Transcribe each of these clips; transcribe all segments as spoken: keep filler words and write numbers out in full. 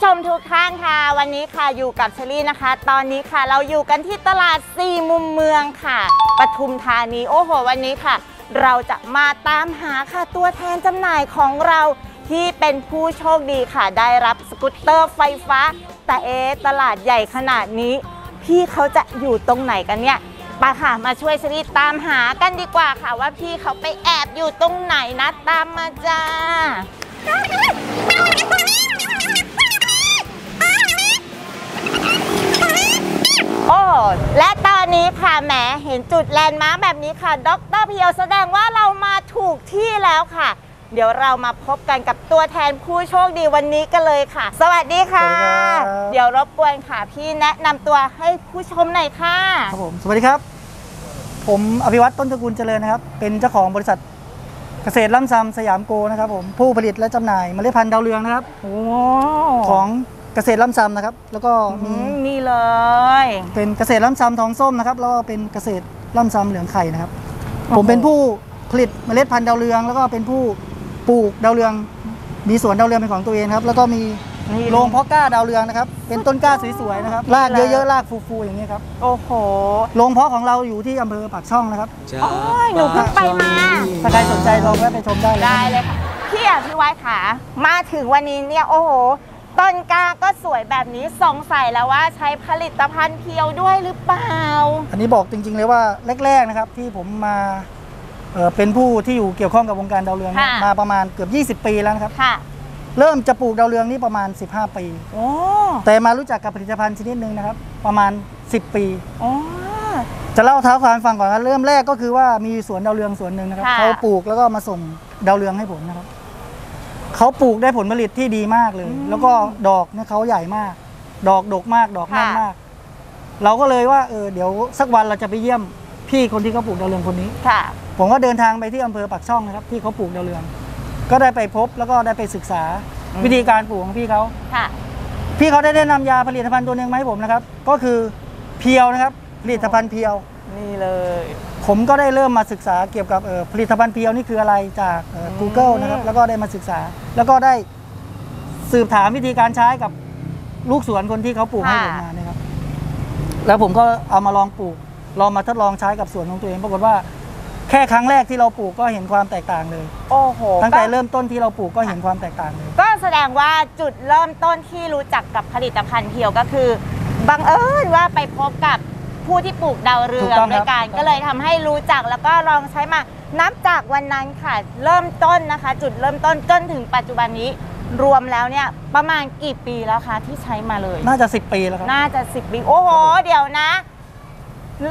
ผู้ชมทุกท่านค่ะวันนี้ค่ะอยู่กับเชอรี่นะคะตอนนี้ค่ะเราอยู่กันที่ตลาดสี่มุมเมืองค่ะปทุมธานีโอ้โหวันนี้ค่ะเราจะมาตามหาค่ะตัวแทนจำหน่ายของเราที่เป็นผู้โชคดีค่ะได้รับสกูตเตอร์ไฟฟ้าแต่เอ๊ะตลาดใหญ่ขนาดนี้พี่เขาจะอยู่ตรงไหนกันเนี่ยไปค่ะมาช่วยเชอรี่ตามหากันดีกว่าค่ะว่าพี่เขาไปแอบอยู่ตรงไหนนะตามมาจ้าโอ้และตอนนี้ค่ะแหมเห็นจุดแลนด์มาร์คแบบนี้ค่ะดร.เพียวแสดงว่าเรามาถูกที่แล้วค่ะเดี๋ยวเรามาพบกันกับตัวแทนผู้โชคดีวันนี้กันเลยค่ะสวัสดีค่ะเดี๋ยวรบกวนค่ะพี่แนะนำตัวให้ผู้ชมหน่อยค่ะครับผมสวัสดีครับผมอภิวัตรต้นตระกูลเจริญนะครับเป็นเจ้าของบริษัทเกษตรล้ำซ้ำสยามโกนะครับผมผู้ผลิตและจำหน่ายเมล็ดพันธุ์ดาวเรืองนะครับของเกษตรล้ำซ้ำนะครับแล้วก็นี่เลยเป็นเกษตรล้ำซ้ำทองส้มนะครับแล้วก็เป็นเกษตรล้ำซ้ำเหลืองไข่นะครับผมเป็นผู้ผลิตเมล็ดพันธุ์ดาวเรืองแล้วก็เป็นผู้ปลูกดาวเรืองมีสวนดาวเรืองเป็นของตัวเองครับแล้วก็มีโรงเพาะกล้าดาวเรืองนะครับเป็นต้นกล้าสวยๆนะครับรากเยอะๆรากฟูๆอย่างนี้ครับโอ้โหโรงเพาะของเราอยู่ที่อำเภอปากช่องนะครับโอ้ยหนูเพิ่งไปมาถ้าใครสนใจลองแวะไปชมได้ได้เลยค่ะพี่อภิวัตรค่ะมาถึงวันนี้เนี่ยโอ้โหต้นกล้าก็สวยแบบนี้สงสัยแล้วว่าใช้ผลิตภัณฑ์เพียวด้วยหรือเปล่าอันนี้บอกจริงๆเลยว่าแรกๆนะครับที่ผมมาเป็นผู้ที่อยู่เกี่ยวข้องกับวงการดาวเรืองมาประมาณเกือบยี่สิบปีแล้วครับเริ่มจะปลูกดาวเรืองนี่ประมาณสิบห้าปีแต่มารู้จักกับผลิตภัณฑ์ชนิดนึงนะครับประมาณสิบปีจะเล่าเท้าความฟังก่อนนะเริ่มแรกก็คือว่ามีสวนดาวเรืองสวนหนึ่งนะครับเขาปลูกแล้วก็มาส่งดาวเรืองให้ผมนะครับเขาปลูกได้ผลผลิตที่ดีมากเลยแล้วก็ดอกเนี่ยเขาใหญ่มากดอกดกมากดอกแน่นมากเราก็เลยว่าเออเดี๋ยวสักวันเราจะไปเยี่ยมพี่คนที่เขาปลูกดาวเรืองคนนี้ค่ะผมก็เดินทางไปที่อำเภอปากช่องนะครับที่เขาปลูกดาวเรืองก็ได้ไปพบแล้วก็ได้ไปศึกษาวิธีการปลูกของพี่เขาค่ะพี่เขาได้แนะนำยาผลิตภัณฑ์ตัวหนึ่งมาให้ผมนะครับก็คือเพียวนะครับผลิตภัณฑ์เพียวนี่เลยผมก็ได้เริ่มมาศึกษาเกี่ยวกับผลิตภัณฑ์เพียวนี่คืออะไรจาก Google นะครับแล้วก็ได้มาศึกษาแล้วก็ได้สืบถามวิธีการใช้กับลูกสวนคนที่เขาปลูกให้ผมมานะครับแล้วผมก็เอามาลองปลูกลองมาทดลองใช้กับสวนของตัวเองปรากฏว่าแค่ครั้งแรกที่เราปลูกก็เห็นความแตกต่างเลยโอ้โหตั้งแต่เริ่มต้นที่เราปลูกก็เห็นความแตกต่างเลยก็แสดงว่าจุดเริ่มต้นที่รู้จักกับผลิตภัณฑ์เพียวก็คือบังเอิญว่าไปพบกับผู้ที่ปลูกดาวเรืองด้วยกันก็เลยทำให้รู้จักแล้วก็ลองใช้มานับจากวันนั้นค่ะเริ่มต้นนะคะจุดเริ่มต้นจนถึงปัจจุบันนี้รวมแล้วเนี่ยประมาณกี่ปีแล้วคะที่ใช้มาเลยน่าจะสิบปีแล้วครับน่าจะสิบปีโอ้โหเดี๋ยวนะ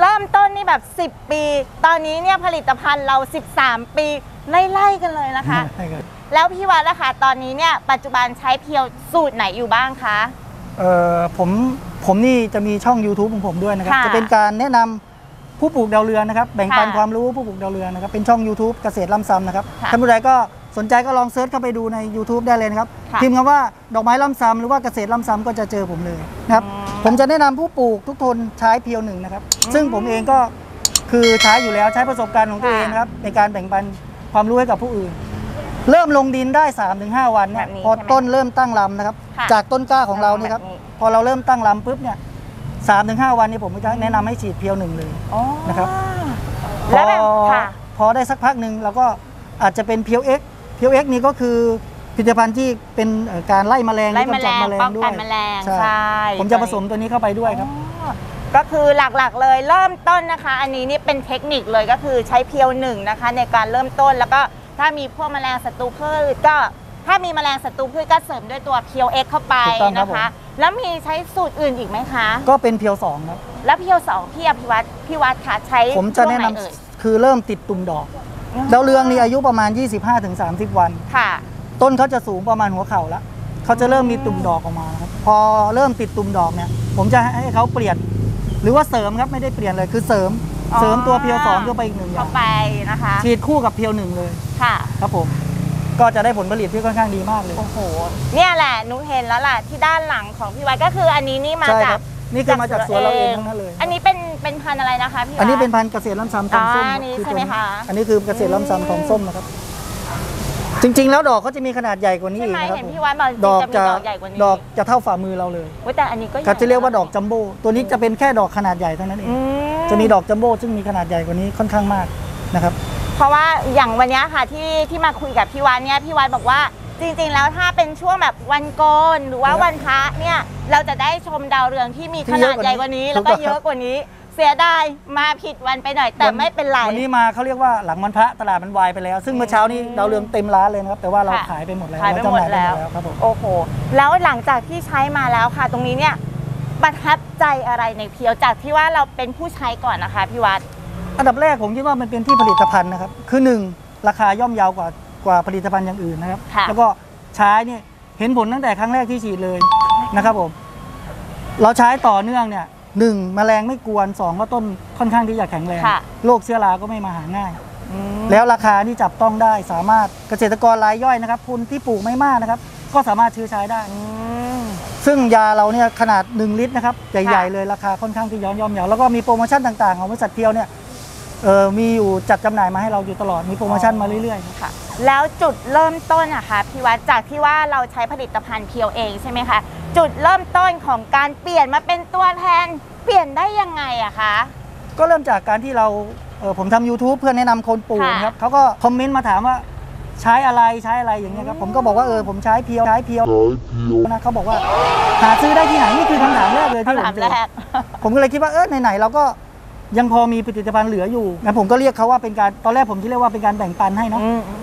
เริ่มต้นนี่แบบสิบปีตอนนี้เนี่ยผลิตภัณฑ์เราสิบสามปีไล่ๆกันเลยนะคะแล้วพี่วัดนะคะตอนนี้เนี่ยปัจจุบันใช้เพียวสูตรไหนอยู่บ้างคะเออผมผมนี่จะมีช่อง ยูทูบ ของผมด้วยนะครับจะเป็นการแนะนำผู้ปลูกดาวเรืองนะครับแบ่งปันความรู้ผู้ปลูกดาวเรืองนะครับเป็นช่อง ยูทูบ เกษตรล้ำซ้ำนะครับท่านผู้ใดก็สนใจก็ลองเซิร์ชเข้าไปดูใน ยูทูบ ได้เลยนะครับพิมพ์คำว่าดอกไม้ล้ำซ้ำหรือว่าเกษตรล้ำซ้ำก็จะเจอผมเลยนะครับผมจะแนะนำผู้ปลูกทุกทนใช้เพียวหนึ่งนะครับซึ่งผมเองก็คือใช้อยู่แล้วใช้ประสบการณ์ของตัวเองนะครับในการแบ่งปันความรู้ให้กับผู้อื่นเริ่มลงดินได้ สามถึงห้า วันเนี่ยพอต้นเริ่มตั้งลำนะครับจากต้นกล้าของเรานี่ครับพอเราเริ่มตั้งลำปุ๊บเนี่ย สามถึงห้า วันนี้ผมจะแนะนำให้ฉีดเพียวหนึ่งเลยนะครับพอพอได้สักพักหนึ่งเราก็อาจจะเป็นเพียวเอ็กเพียวเอ็กนี่ก็คือผลิตภัณฑ์ที่เป็นการไล่แมลงไล่แมลงป้องกันแมลงใช่ผมจะผสมตัวนี้เข้าไปด้วยครับก็คือหลักๆเลยเริ่มต้นนะคะอันนี้นี่เป็นเทคนิคเลยก็คือใช้เพียวหนึ่งนะคะในการเริ่มต้นแล้วก็ถ้ามีพวกแมลงศัตรูพืชก็ถ้ามีแมลงศัตรูพืชก็เสริมด้วยตัวเพียวเอ็กเข้าไปนะคะแล้วมีใช้สูตรอื่นอีกไหมคะก็เป็นเพียวสองครับแล้วเพียวสองพี่อภิวัตรพี่วัดค่ะใช้ผมจะแนะนำคือเริ่มติดตุ่มดอกดาวเรืองนี่อายุประมาณ ยี่สิบห้าถึงสามสิบ วันค่ะต้นเขาจะสูงประมาณหัวเข่าแล้วเขาจะเริ่มมีตุ่มดอกออกมาครับพอเริ่มติดตุ่มดอกเนี่ยผมจะให้เขาเปลี่ยนหรือว่าเสริมครับไม่ได้เปลี่ยนเลยคือเสริมเสริมตัวเพียวสองเข้าไปอีกหนึ่งอย่างเข้าไปนะคะฉีดคู่กับเพียวหนึ่งเลยค่ะครับผมก็จะได้ผลผลิตที่ค่อนข้างดีมากเลยโอ้โหเนี่ยแหละหนูเห็นแล้วล่ะที่ด้านหลังของพี่วัดก็คืออันนี้นี่มาจากนี่คือมาจากสวนเราเองทั้งนั้นเลยอันนี้เป็นเป็นพันธุ์อะไรนะคะพี่อันนี้เป็นพันธุ์เกษตรล้ำซ้ำทองส้มอันนี้ใช่ไหมคะอันนี้คือเกษตรล้ำซ้ำทองส้มนะครับ จริงๆแล้วดอกเขาจะมีขนาดใหญ่กว่านี้อีกนะครับดอกจะดอกจะเท่าฝ่ามือเราเลยแต่อันนี้ก็เขาจะเรียกว่าดอกจัมโบ้ตัวนี้จะเป็นแค่ดอกขนาดใหญ่เท่านั้นเองจะมีดอกจัมโบ้ซึ่งมีขนาดใหญ่กว่านี้ค่อนข้างมากนะครับเพราะว่าอย่างวันนี้ค่ะที่ที่มาคุยกับพี่วันเนี่ยพี่วันบอกว่าจริงๆแล้วถ้าเป็นช่วงแบบวันโกนหรือว่าวันพระเนี่ยเราจะได้ชมดาวเรืองที่มีขนาดใหญ่กว่านี้แล้วก็เยอะกว่านี้เสียดายมาผิดวันไปหน่อยแต่ไม่เป็นไรวันนี้มาเขาเรียกว่าหลังวันพระตลาดมันวายไปแล้วซึ่งเมื่อเช้านี้ดาวเรืองเต็มร้านเลยนะครับแต่ว่าเราขายไปหมดแล้วขายไปหมดแล้วครับผมโอ้โหแล้วหลังจากที่ใช้มาแล้วค่ะตรงนี้เนี่ยประทับใจอะไรในเพียวจากที่ว่าเราเป็นผู้ใช้ก่อนนะคะพี่วัดอันดับแรกผมคิดว่ามันเป็นที่ผลิตภัณฑ์นะครับคือหนึ่งราคาย่อมเยาวกว่ากว่าผลิตภัณฑ์อย่างอื่นนะครับแล้วก็ใช้เนี่ยเห็นผลตั้งแต่ครั้งแรกที่ฉีดเลยนะครับผมเราใช้ต่อเนื่องเนี่ยหนึ่งแมลงไม่กวนสองก็ต้นค่อนข้างที่จะแข็งแรงโรคเชื้อราก็ไม่มาหาง่ายแล้วราคาที่จับต้องได้สามารถเกษตรกรรายย่อยนะครับทุนที่ปลูกไม่มากนะครับก็สามารถซื้อใช้ได้ซึ่งยาเราเนี่ยขนาดหนึ่งลิตรนะครับใหญ่ๆเลยราคาค่อนข้างที่ย่อมเยาวแล้วก็มีโปรโมชั่นต่างๆของบริษัทเพียวเนี่ยเออมีอยู่จัดจำหน่ายมาให้เราอยู่ตลอดมีโปรโมชั่นมาเรื่อยๆค่ะแล้วจุดเริ่มต้นนะคะพี่วัดจากที่ว่าเราใช้ผลิตภัณฑ์เพียวเองใช่ไหมคะจุดเริ่มต้นของการเปลี่ยนมาเป็นตัวแทนเปลี่ยนได้ยังไงอะคะก็เริ่มจากการที่เราเออผมทำ ยูทูบ เพื่อนแนะนำคนปลูกครับเขาก็คอมเมนต์มาถามว่าใช้อะไรใช้อะไรอย่างเงี้ยครับผมก็บอกว่าเออผมใช้เพียวใช้เพียวนะเขาบอกว่าหาซื้อได้ที่ไหนนี่คือคำถามแรกเลยที่ผมเจอผมก็เลยคิดว่าเออไหนๆเราก็ยังพอมีผลิตภัณฑ์เหลืออยู่งั้นผมก็เรียกเขาว่าเป็นการตอนแรกผมที่เรียกว่าเป็นการแบ่งปันให้เนาะ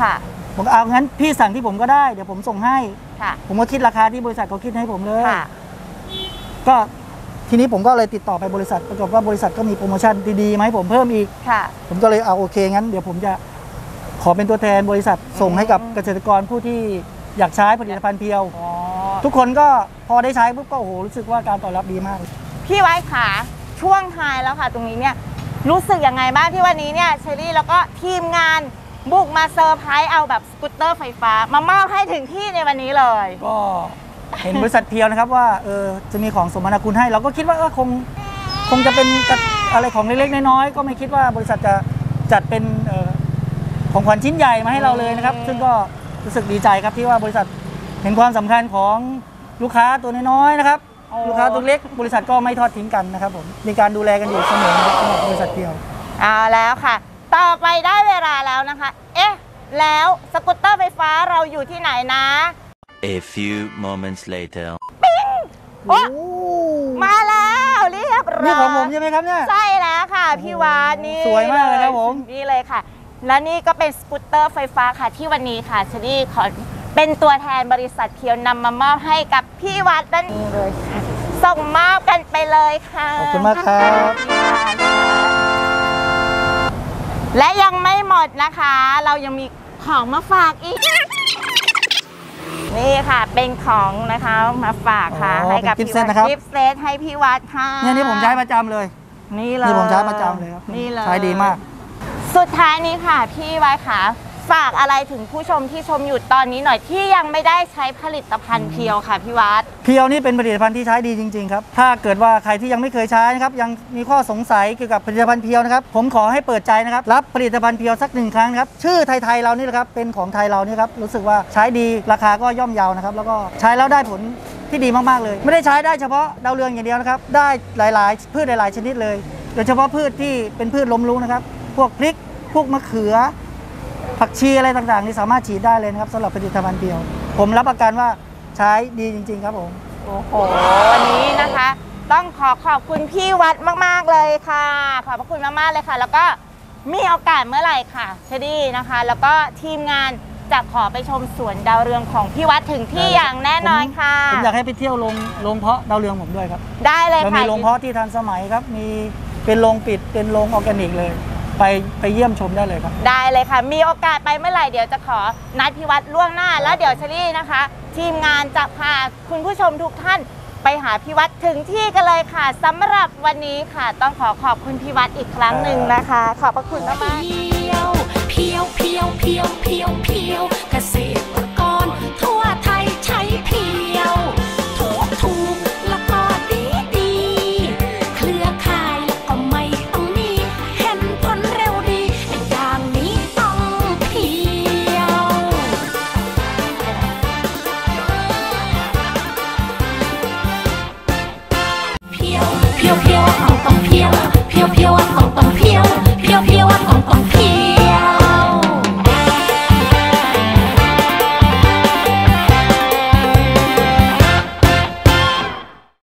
ค่ะผมเอางั้นพี่สั่งที่ผมก็ได้เดี๋ยวผมส่งให้ค่ะผมก็คิดราคาที่บริษัทเขาคิดให้ผมเลยค่ะก็ทีนี้ผมก็เลยติดต่อไปบริษัทปรากฏว่าบริษัทก็มีโปรโมชั่นดีๆมาให้ผมเพิ่มอีกค่ะผมก็เลยเอาโอเคงั้นเดี๋ยวผมจะขอเป็นตัวแทนบริษัทส่งให้กับเกษตรกรผู้ที่อยากใช้ผลิตภัณฑ์เพียวทุกคนก็พอได้ใช้ปุ๊บก็โอ้โหรู้สึกว่าการตอบรับดีมากพี่ไว้ค่ะช่วงท้ายแล้วค่ะตรงนี้เนี่ยรู้สึกยังไงบ้างที่วันนี้เนี่ยเชอรี่แล้วก็ทีมงานบุกมาเซอร์ไพรส์เอาแบบสกูตเตอร์ไฟฟ้ามามอบให้ถึงที่ในวันนี้เลยก็เห็นบริษัทเพียวนะครับว่าเออจะมีของสมนาคุณให้เราก็คิดว่าเออคงคงจะเป็นอะไรของเล็กๆน้อยๆก็ไม่คิดว่าบริษัทจะจัดเป็นของขวัญชิ้นใหญ่มาให้เราเลยนะครับซึ่งก็รู้สึกดีใจครับที่ว่าบริษัทเห็นความสำคัญของลูกค้าตัวน้อยๆนะครับลูกค้าตัวเล็กบริษัทก็ไม่ทอดทิ้งกันนะครับผมมีการดูแลกันอยู่เสมอครับบริษัทเพียวเอาแล้วค่ะต่อไปได้เวลาแล้วนะคะเอ๊ะแล้วสกูตเตอร์ไฟฟ้าเราอยู่ที่ไหนนะ A few moments later ปิ๊งโอ้มาแล้วเรียบร้อยนี่ของผมใช่ไหมครับเนี่ยใช่แล้วค่ะพี่วานนี่สวยมากเลยครับผมนี่เลยค่ะและนี่ก็เป็นสกูตเตอร์ไฟฟ้าค่ะที่วันนี้ค่ะเชอรี่ขอเป็นตัวแทนบริษัทเพียวนำมามอบให้กับพี่วัดนั่นเองเลยค่ะส่งมอบกันไปเลยค่ะขอบคุณมากครับและยังไม่หมดนะคะเรายังมีของมาฝากอีกนี่ค่ะเป็นของนะคะมาฝากค่ะให้กับพี่วัดกิฟต์เซตให้พี่วัดค่ะเนี่ยนี่ผมใช้ประจำเลยนี่เลยนี่ผมใช้ประจำเลยครับนี่เลยใช้ดีมากสุดท้ายนี้ค่ะพี่วัดค่ะฝากอะไรถึงผู้ชมที่ชมอยู่ตอนนี้หน่อยที่ยังไม่ได้ใช้ผลิตภัณฑ์เพียวค่ะพี่วัดเพียวนี่เป็นผลิตภัณฑ์ที่ใช้ดีจริงๆครับถ้าเกิดว่าใครที่ยังไม่เคยใช้นะครับยังมีข้อสงสัยเกี่ยวกับผลิตภัณฑ์เพียวนะครับผมขอให้เปิดใจนะครับรับผลิตภัณฑ์เพียวสักหนึ่งครั้งครับชื่อไทยๆเรานี่แหละครับเป็นของไทยเรานี่ครับรู้สึกว่าใช้ดีราคาก็ย่อมเยานะครับแล้วก็ใช้แล้วได้ผลที่ดีมากๆเลยไม่ได้ใช้ได้เฉพาะดาวเรืองอย่างเดียวนะครับได้หลายๆพืชหลายๆชนิดเลยโดยเฉพาะพืชที่เป็นพืชล้มลุกนะครับพวกพริกพวกมะเขือผักชีอะไรต่างๆนี่สามารถฉีดได้เลยนะครับสำหรับผลิตภัณฑ์เพียวผมรับประกันว่าใช้ดีจริงๆครับผมโอ้โหวันนี้นะคะต้องขอขอบคุณพี่วัดมากๆเลยค่ะขอบพระคุณมากๆเลยค่ะแล้วก็มีโอกาสเมื่อไหร่ค่ะเชอรี่นะคะแล้วก็ทีมงานจะขอไปชมสวนดาวเรืองของพี่วัดถึงที่อย่างแน่นอนค่ะผมอยากให้ไปเที่ยวลงลงเพาะดาวเรืองผมด้วยครับได้เลยค่ะมีลงเพาะที่ทันสมัยครับมีเป็นลงปิดเป็นลงออร์แกนิกเลยไปไปเยี่ยมชมได้เลยครับได้เลยค่ะมีโอกาสไปเมื่อไหร่เดี๋ยวจะขอนัดพี่วัดล่วงหน้าแล้วเดี๋ยวเชอรี่นะคะทีมงานจะพาคุณผู้ชมทุกท่านไปหาพี่วัดถึงที่กันเลยค่ะสำหรับวันนี้ค่ะต้องขอขอบคุณพี่วัดอีกครั้งหนึ่งนะคะขอบพระคุณมากเพียวเพียวเพียวเพียวเพียวเพียวเกษตรกรทั่วไทยใช้เพียวถูกถูก ต้องเพียวเพียวเพียว